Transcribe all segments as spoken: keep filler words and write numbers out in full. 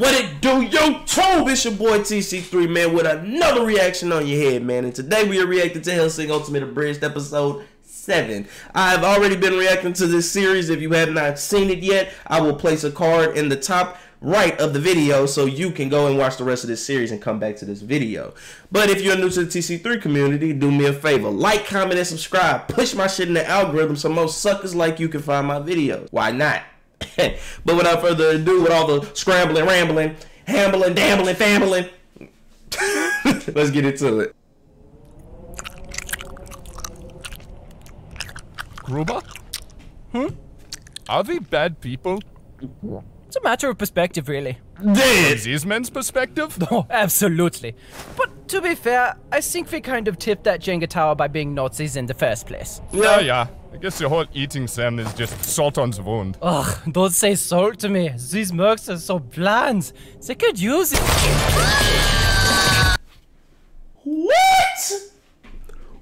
What it do, YouTube? It's your boy T C three, man, with another reaction on your head, man. And today we are reacting to Hellsing Ultimate Abridged episode seven. I've already been reacting to this series. If you have not seen it yet, I will place a card in the top right of the video so you can go and watch the rest of this series and come back to this video. But if you're new to the T C three community, do me a favor. Like, comment, and subscribe. Push my shit in the algorithm so most suckers like you can find my videos. Why not? But without further ado, with all the scrambling, rambling, hambling, dambling, fambling, let's get into it. Gruber? Hmm? Are they bad people? It's a matter of perspective, really. This is men's perspective? Oh, absolutely. But to be fair, I think we kind of tipped that Jenga tower by being Nazis in the first place. Yeah, yeah. I guess your whole eating Sam is just salt on the wound. Ugh, don't say salt to me. These mercs are so bland. They could use it. What?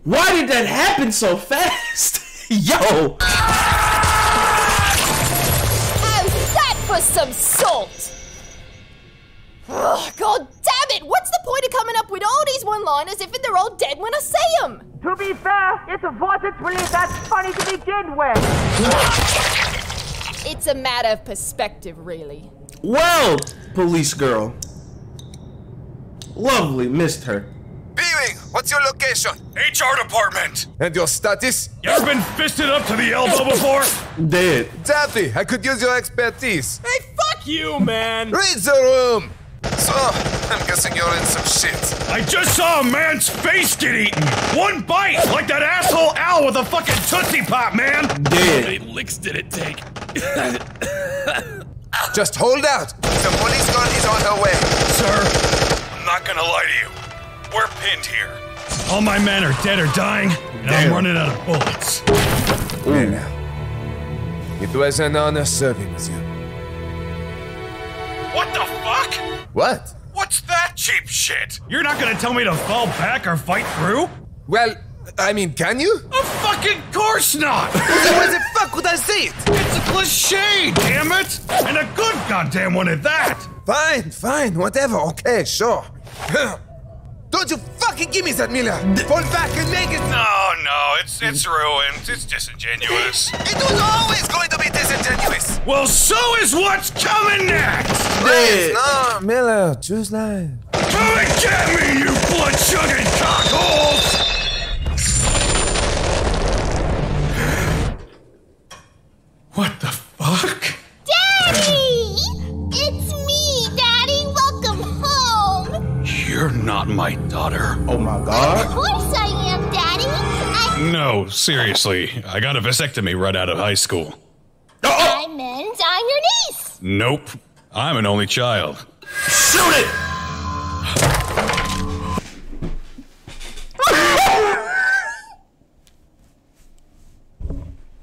Why did that happen so fast? Yo! And that was some salt! Ugh, God damn it! What's the point of coming up with all these one-liners if they're all dead when I say them? To be fair, it's a vortex relief that's funny to begin with. It's a matter of perspective, really. Well, police girl. Lovely, missed her. B-Wing, what's your location? H R department. And your status? You've been fisted up to the elbow before? Dead. Daffy, I could use your expertise. Hey, fuck you, man. Read the room. So, I'm guessing you're in some shit. I just saw a man's face get eaten! One bite! Like that asshole owl with a fucking Tootsie Pop, man! Dead. How many licks did it take? Just hold out! The police gun is on her way. Sir, I'm not gonna lie to you. We're pinned here. All my men are dead or dying, and Damn. I'm running out of bullets. Well, now. It was an honor serving with you. What the fuck? What? What's that cheap shit? You're not gonna tell me to fall back or fight through? Well, I mean, can you? Of fucking course not! Why the fuck would I say it? It's a cliche, damn it! And a good goddamn one at that! Fine, fine, whatever, okay, sure. Don't you fucking give me that, Miller! Fall back and make it! No, no, it's it's ruined. It's disingenuous. It was always going to be disingenuous! Well, so is what's coming next! Please, no, Miller, choose life. Come and get me, you blood-chugging cockholes! What the fuck? Daddy! It's me, Daddy! Welcome home! You're not my daughter. Oh my god. Of course I am, Daddy! I... No, seriously. I got a vasectomy right out of high school. I meant I'm your niece! Nope. I'm an only child. Shoot it!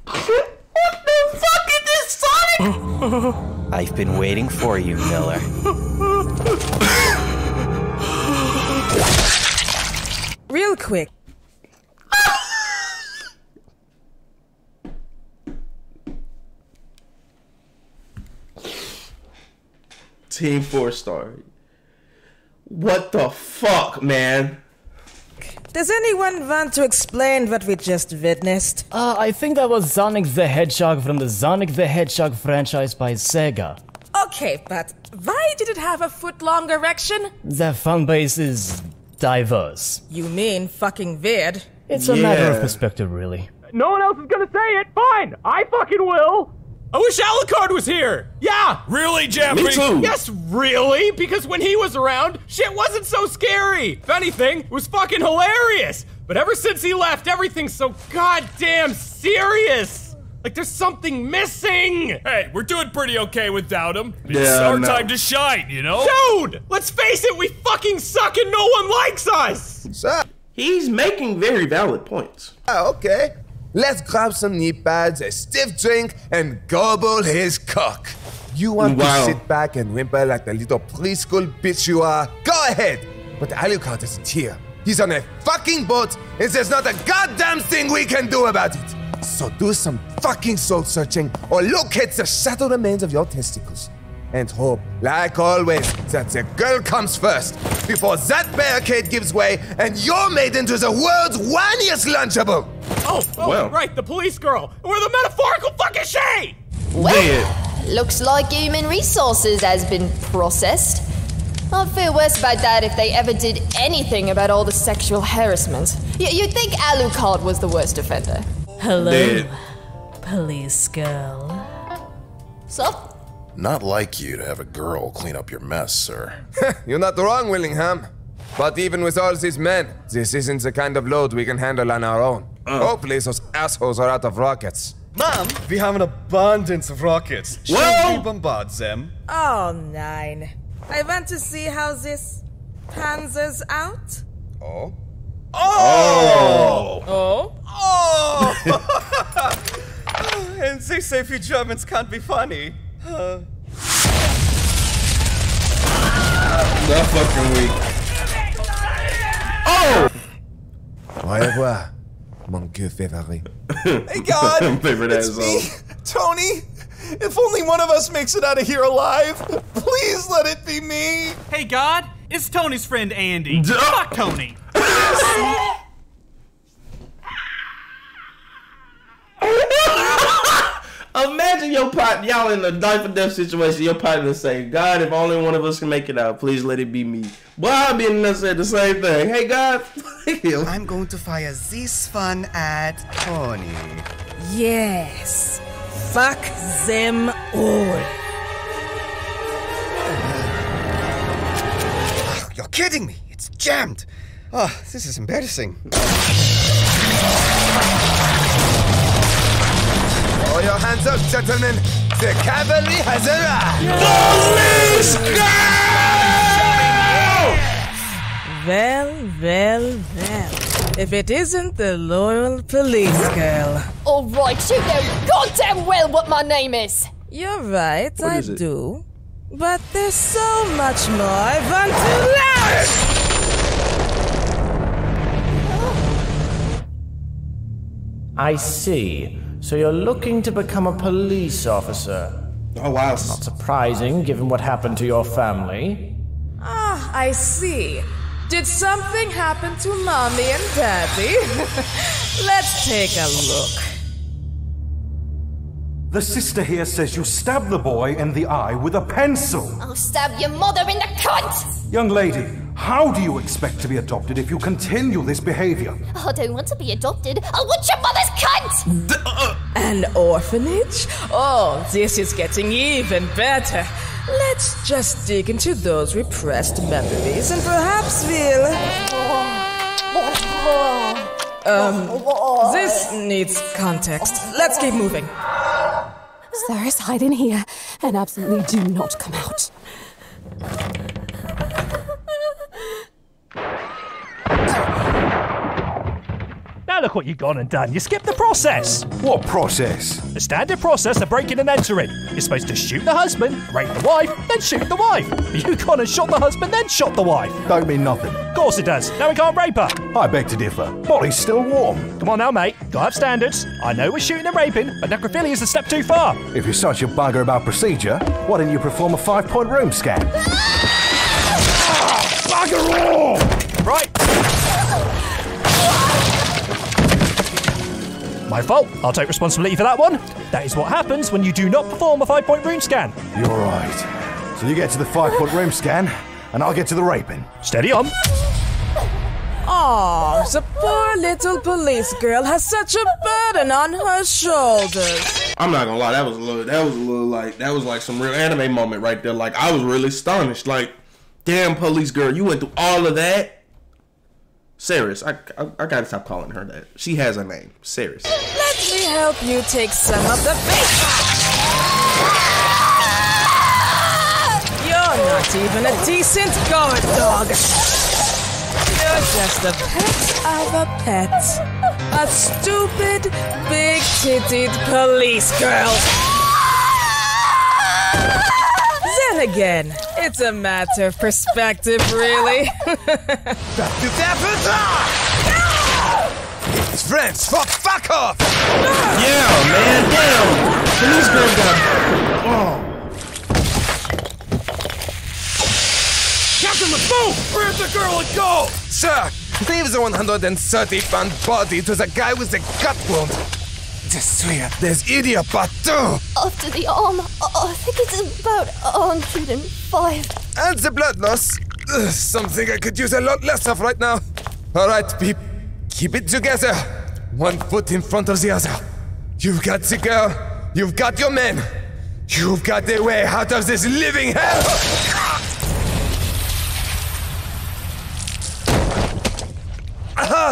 What the fuck is this, Sonic? I've been waiting for you, Miller. Real quick. Team Four-Star. What the fuck, man? Does anyone want to explain what we just witnessed? Uh, I think that was Sonic the Hedgehog from the Sonic the Hedgehog franchise by Sega. Okay, but why did it have a foot-long erection? Their fanbase is diverse. You mean fucking weird? It's a yeah. matter of perspective, really. No one else is gonna say it! Fine! I fucking will! I wish Alucard was here! Yeah! Really, Jeffrey? Me too! Yes, really? Because when he was around, shit wasn't so scary! If anything, it was fucking hilarious! But ever since he left, everything's so goddamn serious! Like there's something missing! Hey, we're doing pretty okay without him. It's yeah, our no. time to shine, you know? Dude! Let's face it, we fucking suck and no one likes us! So, he's making very valid points. Oh, okay. Let's grab some knee pads, a stiff drink, and gobble his cock. You want wow. to sit back and whimper like the little preschool bitch you are? Go ahead! But Alucard isn't here. He's on a fucking boat, and there's not a goddamn thing we can do about it. So do some fucking soul searching, or locate the shattered remains of your testicles. and hope, like always, that the girl comes first, before that barricade gives way and you're made into the world's whiniest Lunchable! Oh, oh well. Right, the police girl! We're the metaphorical fucking shade! Well, looks like human resources has been processed. I'd feel worse about that if they ever did anything about all the sexual harassment. Y you'd think Alucard was the worst offender. Hello, Dead. Police girl. Sup? Not like you to have a girl clean up your mess, sir. You're not wrong, Willingham. But even with all these men, this isn't the kind of load we can handle on our own. Uh. Hopefully those assholes are out of rockets. Mom, we have an abundance of rockets. Well, we bombard them? Oh, nine. I want to see how this panzers out. Oh. Oh! Oh! Oh! Oh. And they say few Germans can't be funny. Huh. That fucking weak. Oh! Au revoir, mon gueux favori. Hey God! It's me, Tony! If only one of us makes it out of here alive, please let it be me! Hey God, it's Tony's friend Andy. Duh. Fuck Tony! Imagine your partner, y'all in a life or death situation, your partner saying, God, if only one of us can make it out, please let it be me. Well, I'll be in there saying the same thing. Hey, God, I'm going to fire this fun at Tony. Yes. Fuck them all. Oh, you're kidding me. It's jammed. Oh, this is embarrassing. Oh, your hands up, gentlemen. The cavalry has arrived. Police girl! Well, well, well. If it isn't the loyal police girl. All right, you know goddamn well what my name is. You're right, what I do. But there's so much more I want to learn. I see. So you're looking to become a police officer. Oh, wow. Not surprising, given what happened to your family. Ah, I see. Did something happen to Mommy and Daddy? Let's take a look. The sister here says you stabbed the boy in the eye with a pencil. I'll stab your mother in the cunt! Young lady, how do you expect to be adopted if you continue this behavior? I don't want to be adopted. I want your mother's cunt! D uh. An orphanage? Oh, this is getting even better. Let's just dig into those repressed memories and perhaps we'll... Um, this needs context. Let's keep moving. Seras, hide in here and absolutely do not come out. Now look what you've gone and done. You skipped the process. What process? The standard process of breaking and entering. You're supposed to shoot the husband, rape the wife, then shoot the wife. You've gone and shot the husband, then shot the wife. Don't mean nothing. Of course it does. Now we can't rape her. I beg to differ. Molly's still warm. Come on now, mate. Gotta have standards. I know we're shooting and raping, but necrophilia is a step too far. If you're such a bugger about procedure, why don't you perform a five-point room scan? Ah, bugger all! Right. My fault. I'll take responsibility for that one. That is what happens when you do not perform a five-point room scan. You're right. So you get to the five-point room scan, and I'll get to the raping. Steady on. Aw, the poor little police girl has such a burden on her shoulders. I'm not gonna lie, that was a little, that was a little like, that was like some real anime moment right there. Like, I was really astonished. Like, damn, police girl, you went through all of that. Seras, I, I I gotta stop calling her that. She has a name, Seras. Let me help you take some of the bait. You're not even a decent guard dog. You're just a pet of a pet. A stupid, big-titted police girl. Then again, it's a matter of perspective, really. It's French. Fuck, fuck off! Yeah, man, damn! Police girl got. Oh. Captain, let's move! Where'd the girl and go? Sir, leave the one hundred thirty pound body to the guy with the gut wound. This way, there's idiopathe too. After the arm, I think it's about one hundred five. And the blood loss. Ugh, something I could use a lot less of right now. All right, peep. Keep it together. One foot in front of the other. You've got the girl. You've got your men. You've got the way out of this living hell.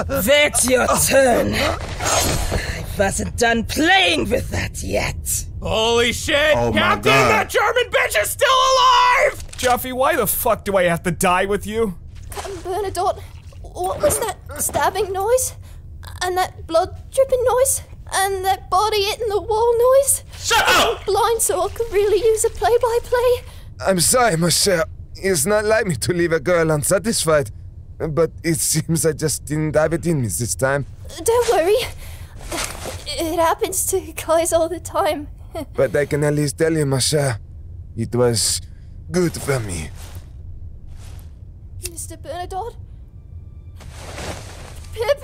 That's your turn. I wasn't done playing with that yet. Holy shit! Oh Captain, that German bitch is still alive! Joffy, why the fuck do I have to die with you? Captain Bernadotte, what was that stabbing noise? And that blood dripping noise? And that body hitting the wall noise? Shut up! I'm blind, so I could really use a play-by-play. I'm sorry, my cher. It's not like me to leave a girl unsatisfied. But it seems I just didn't have it in me this time. Don't worry. It happens to guys all the time. But I can at least tell you, my cher, it was good for me. Mister Bernadotte? Pip?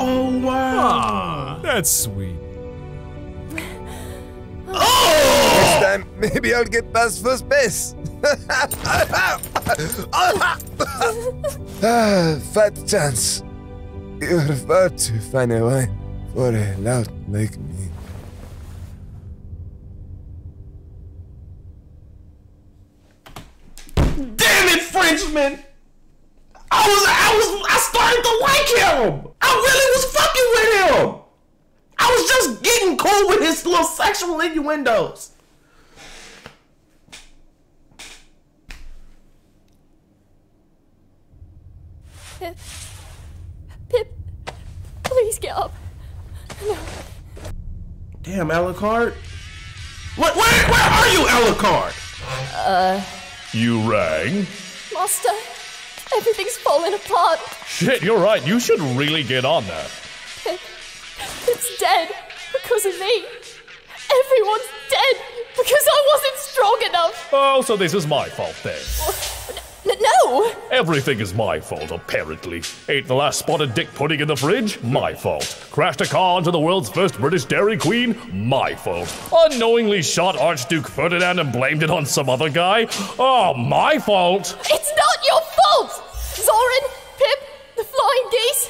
Oh, wow. Aww, that's sweet. Oh! Next time, maybe I'll get past first base. Ah, fat chance. You're about to find a way for a lout like me. Damn it, Frenchman! I was, I was, I started to like him! I really was fucking with him! I was just getting cool with his little sexual innuendos. Pip, Pip, please get up. No. Damn, Alucard. Where, where, where are you, Alucard? Uh. You rang? Master. Everything's falling apart. Shit, you're right. You should really get on that. It's dead because of me. Everyone's dead because I wasn't strong enough. Oh, so this is my fault then. N no! Everything is my fault, apparently. Ate the last spot of dick pudding in the fridge? My fault. Crashed a car into the world's first British Dairy Queen? My fault. Unknowingly shot Archduke Ferdinand and blamed it on some other guy? Oh, my fault! It's not your fault! Zorin, Pip, the flying geese,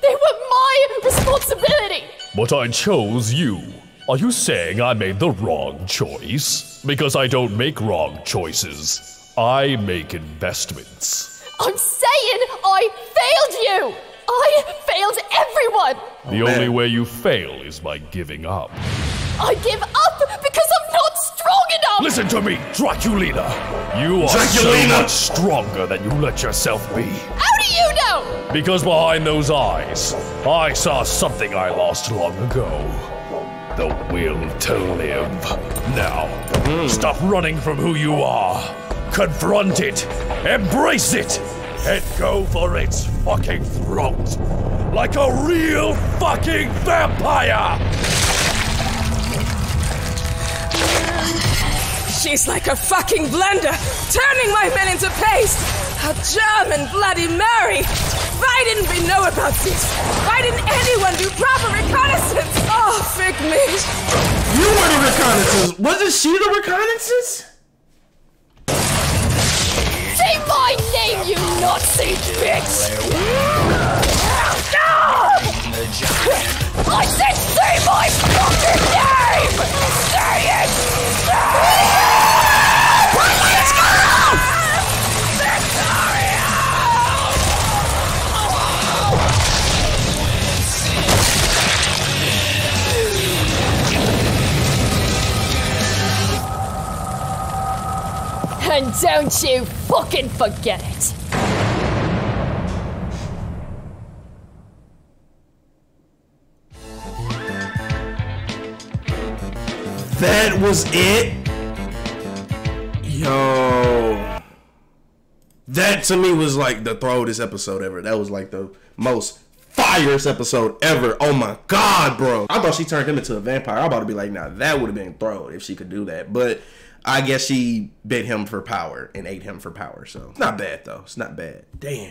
they were my responsibility! But I chose you. Are you saying I made the wrong choice? Because I don't make wrong choices. I make investments. I'm saying I failed you! I failed everyone! The only way you fail is by giving up. I give up because I'm not strong enough! Listen to me, Draculina! You are Draculina. So much stronger than you let yourself be. How do you know? Because behind those eyes, I saw something I lost long ago. The will to live. Now, mm. stop running from who you are. Confront it, embrace it, and go for its fucking throat, like a real fucking vampire! She's like a fucking blender, turning my men into paste! A German Bloody Mary! Why didn't we know about this? Why didn't anyone do proper reconnaissance? Oh, fig me! You were the reconnaissance! Wasn't she the reconnaissance? Say my name, you Nazi bitch! I said say my fucking name! Say it! Let's go! Victoria! And don't you fucking forget it! That was it? Yo. That to me was like the throw this episode ever. That was like the most firest episode ever. Oh my god, bro. I thought she turned him into a vampire. I'm about to be like, nah, that would have been thrown if she could do that. But I guess she bit him for power and ate him for power. So it's not bad, though. It's not bad. Damn.